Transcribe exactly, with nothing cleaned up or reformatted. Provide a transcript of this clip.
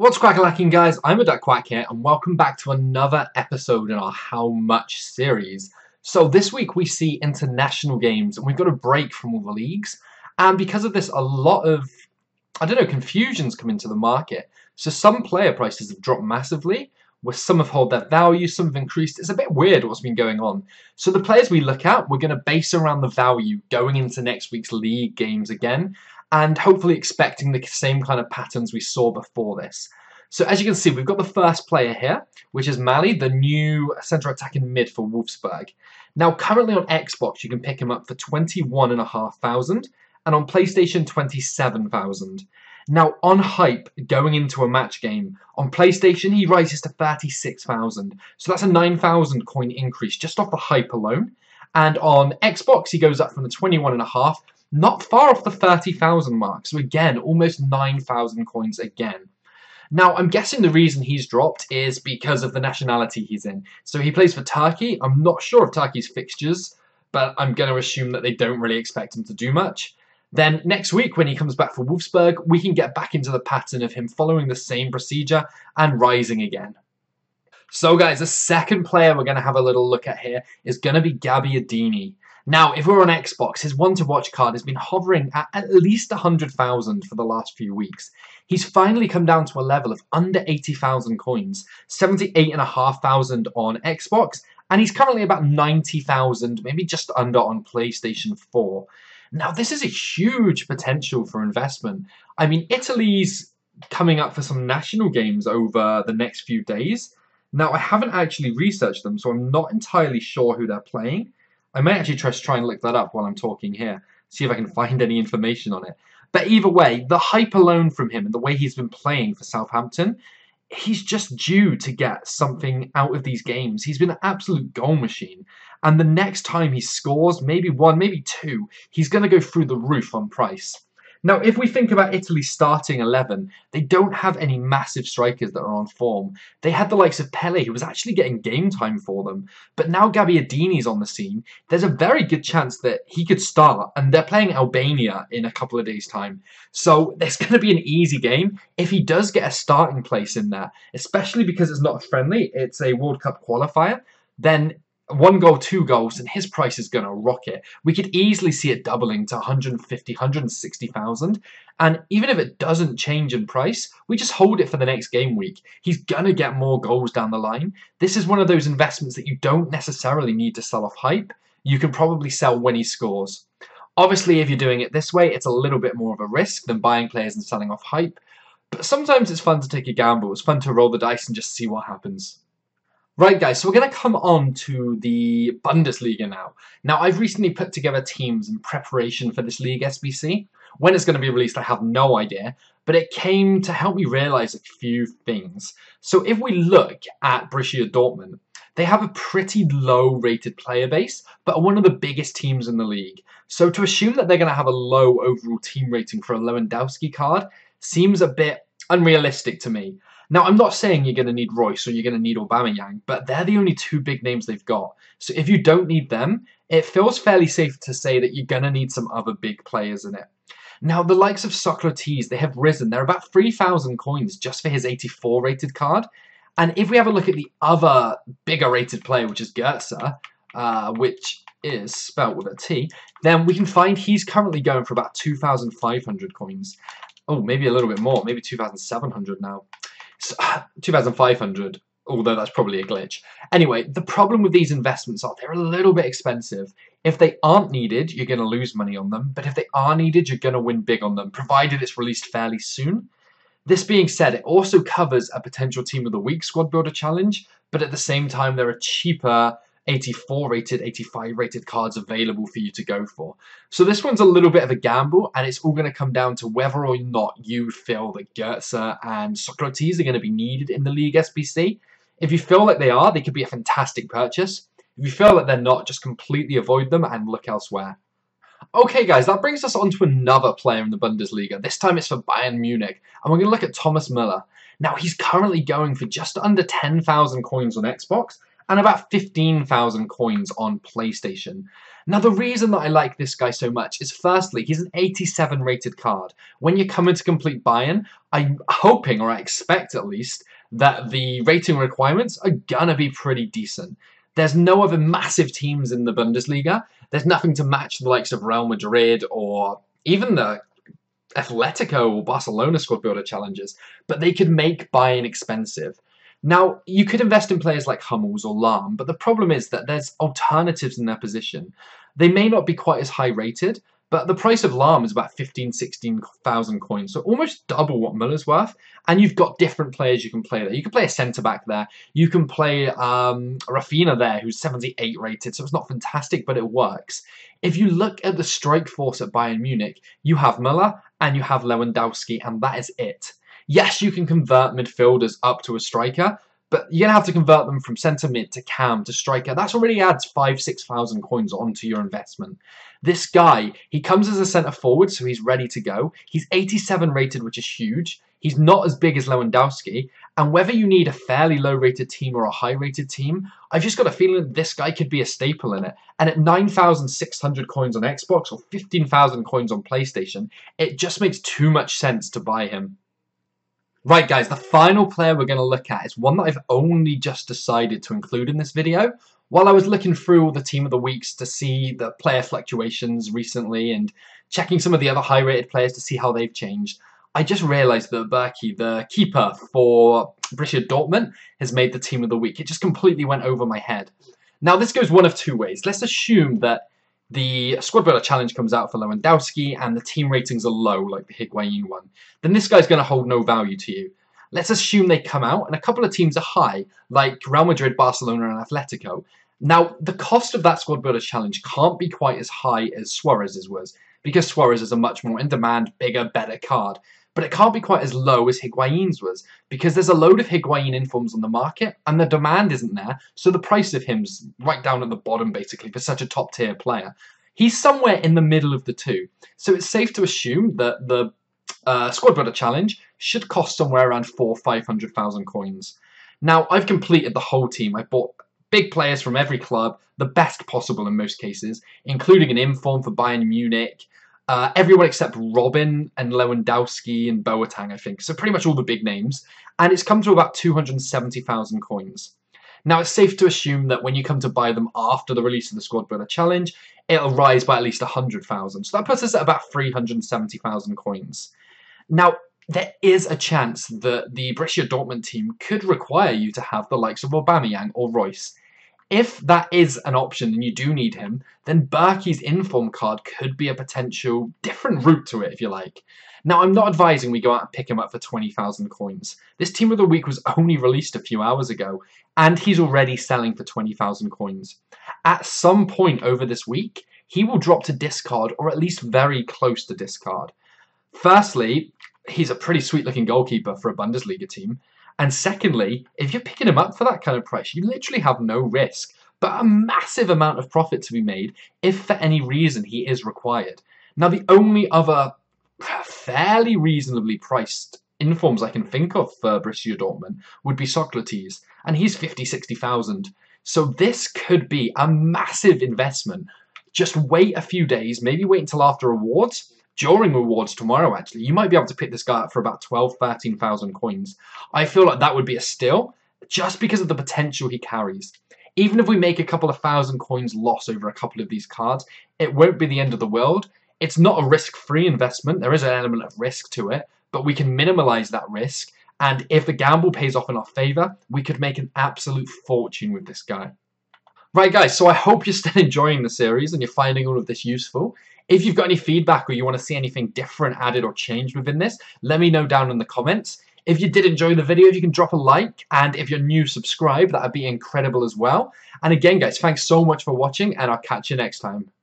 What's crackalacking, guys? I'm a duck quack here, and welcome back to another episode in our How Much series. So this week we see international games, and we've got a break from all the leagues, and because of this a lot of, I don't know, confusions come into the market. So some player prices have dropped massively, where some have held their value, some have increased. It's a bit weird what's been going on. So the players we look at, we're going to base around the value going into next week's league games again, and hopefully expecting the same kind of patterns we saw before this. So as you can see, we've got the first player here, which is Mali, the new centre attacking mid for Wolfsburg. Now currently on Xbox, you can pick him up for twenty-one thousand five hundred and on PlayStation twenty-seven thousand. Now on hype, going into a match game, on PlayStation he rises to thirty-six thousand. So that's a nine thousand coin increase just off the hype alone. And on Xbox he goes up from the twenty-one and a half, not far off the thirty thousand mark. So again, almost nine thousand coins again. Now I'm guessing the reason he's dropped is because of the nationality he's in. So he plays for Turkey. I'm not sure of Turkey's fixtures, but I'm going to assume that they don't really expect him to do much. Then next week when he comes back for Wolfsburg, we can get back into the pattern of him following the same procedure and rising again. So guys, the second player we're going to have a little look at here is going to be Gabbiadini. Now, if we're on Xbox, his one-to-watch card has been hovering at at least one hundred thousand for the last few weeks. He's finally come down to a level of under eighty thousand coins, seventy-eight thousand five hundred on Xbox, and he's currently about ninety thousand, maybe just under on PlayStation four. Now, this is a huge potential for investment. I mean, Italy's coming up for some national games over the next few days. Now, I haven't actually researched them, so I'm not entirely sure who they're playing. I may actually just try and look that up while I'm talking here, see if I can find any information on it. But either way, the hype alone from him and the way he's been playing for Southampton, he's just due to get something out of these games. He's been an absolute goal machine. And the next time he scores, maybe one, maybe two, he's going to go through the roof on price. Now, if we think about Italy's starting eleven, they don't have any massive strikers that are on form. They had the likes of Pelé, who was actually getting game time for them. But now Gabbiadini's on the scene. There's a very good chance that he could start, and they're playing Albania in a couple of days' time. So there's going to be an easy game if he does get a starting place in there, especially because it's not friendly. It's a World Cup qualifier. Then one goal, two goals, and his price is going to rocket. We could easily see it doubling to one hundred fifty, one hundred sixty thousand. And even if it doesn't change in price, we just hold it for the next game week. He's going to get more goals down the line. This is one of those investments that you don't necessarily need to sell off hype. You can probably sell when he scores. Obviously, if you're doing it this way, it's a little bit more of a risk than buying players and selling off hype. But sometimes it's fun to take a gamble. It's fun to roll the dice and just see what happens. Right, guys, so we're going to come on to the Bundesliga now. Now, I've recently put together teams in preparation for this league S B C. When it's going to be released, I have no idea, but it came to help me realise a few things. So if we look at Borussia Dortmund, they have a pretty low-rated player base, but are one of the biggest teams in the league. So to assume that they're going to have a low overall team rating for a Lewandowski card seems a bit unrealistic to me. Now, I'm not saying you're going to need Royce or you're going to need Aubameyang, but they're the only two big names they've got. So if you don't need them, it feels fairly safe to say that you're going to need some other big players in it. Now, the likes of Socrates, they have risen. They're about three thousand coins just for his eighty-four rated card. And if we have a look at the other bigger rated player, which is Gerza, uh, which is spelled with a T, then we can find he's currently going for about two thousand five hundred coins. Oh, maybe a little bit more, maybe two thousand seven hundred now. So, two thousand five hundred, although that's probably a glitch. Anyway, the problem with these investments are they're a little bit expensive. If they aren't needed, you're going to lose money on them, but if they are needed, you're going to win big on them, provided it's released fairly soon. This being said, it also covers a potential Team of the Week Squad Builder Challenge, but at the same time, there are cheaper eighty-four rated, eighty-five rated cards available for you to go for. So this one's a little bit of a gamble, and it's all going to come down to whether or not you feel that Götze and Socrates are going to be needed in the League S B C. If you feel like they are, they could be a fantastic purchase. If you feel that they're not, just completely avoid them and look elsewhere. Okay, guys, that brings us on to another player in the Bundesliga. This time it's for Bayern Munich, and we're going to look at Thomas Müller. Now, he's currently going for just under ten thousand coins on Xbox, and about fifteen thousand coins on PlayStation. Now, the reason that I like this guy so much is, firstly, he's an eighty-seven rated card. When you're coming to complete Bayern, I'm hoping, or I expect at least, that the rating requirements are gonna be pretty decent. There's no other massive teams in the Bundesliga. There's nothing to match the likes of Real Madrid or even the Atletico or Barcelona squad builder challenges, but they could make Bayern expensive. Now, you could invest in players like Hummels or Lahm, but the problem is that there's alternatives in their position. They may not be quite as high rated, but the price of Lahm is about fifteen, sixteen thousand coins, so almost double what Müller's worth, and you've got different players you can play there. You can play a centre-back there, you can play um, Rafinha there, who's seventy-eight rated, so it's not fantastic, but it works. If you look at the strike force at Bayern Munich, you have Müller and you have Lewandowski, and that is it. Yes, you can convert midfielders up to a striker, but you're going to have to convert them from centre-mid to cam to striker. That already adds five, six thousand coins onto your investment. This guy, he comes as a centre-forward, so he's ready to go. He's eighty-seven rated, which is huge. He's not as big as Lewandowski. And whether you need a fairly low-rated team or a high-rated team, I've just got a feeling that this guy could be a staple in it. And at nine thousand six hundred coins on Xbox or fifteen thousand coins on PlayStation, it just makes too much sense to buy him. Right guys, the final player we're going to look at is one that I've only just decided to include in this video. While I was looking through all the team of the weeks to see the player fluctuations recently and checking some of the other high-rated players to see how they've changed, I just realised that Burki, the keeper for Borussia Dortmund, has made the team of the week. It just completely went over my head. Now this goes one of two ways. Let's assume that the Squad Builder Challenge comes out for Lewandowski and the team ratings are low, like the Higuain one. Then this guy's going to hold no value to you. Let's assume they come out and a couple of teams are high, like Real Madrid, Barcelona and Atletico. Now, the cost of that Squad Builder Challenge can't be quite as high as Suarez's was, because Suarez is a much more in-demand, bigger, better card. But it can't be quite as low as Higuain's was, because there's a load of Higuain informs on the market, and the demand isn't there, so the price of him's right down at the bottom, basically, for such a top-tier player. He's somewhere in the middle of the two, so it's safe to assume that the uh, Squad Builder Challenge should cost somewhere around four hundred, five hundred thousand coins. Now, I've completed the whole team. I've bought big players from every club, the best possible in most cases, including an inform for Bayern Munich, Uh, everyone except Robin and Lewandowski and Boateng, I think. So pretty much all the big names. And it's come to about two hundred seventy thousand coins. Now, it's safe to assume that when you come to buy them after the release of the Squad Builder Challenge, it'll rise by at least one hundred thousand. So that puts us at about three hundred seventy thousand coins. Now, there is a chance that the Borussia Dortmund team could require you to have the likes of Aubameyang or Royce. If that is an option and you do need him, then Burki's inform card could be a potential different route to it, if you like. Now, I'm not advising we go out and pick him up for twenty thousand coins. This team of the week was only released a few hours ago, and he's already selling for twenty thousand coins. At some point over this week, he will drop to discard, or at least very close to discard. Firstly, he's a pretty sweet-looking goalkeeper for a Bundesliga team. And secondly, if you're picking him up for that kind of price, you literally have no risk, but a massive amount of profit to be made if for any reason he is required. Now, the only other fairly reasonably priced informs I can think of for Borussia Dortmund would be Socrates, and he's fifty, sixty thousand. So this could be a massive investment. Just wait a few days, maybe wait until after awards. During rewards tomorrow, actually, you might be able to pick this guy up for about twelve, thirteen thousand coins. I feel like that would be a steal, just because of the potential he carries. Even if we make a couple of thousand coins loss over a couple of these cards, it won't be the end of the world. It's not a risk-free investment. There is an element of risk to it, but we can minimize that risk. And if the gamble pays off in our favor, we could make an absolute fortune with this guy. Right guys, so I hope you're still enjoying the series and you're finding all of this useful. If you've got any feedback or you want to see anything different added or changed within this, let me know down in the comments. If you did enjoy the video, you can drop a like, and if you're new, subscribe. That would be incredible as well. And again guys, thanks so much for watching, and I'll catch you next time.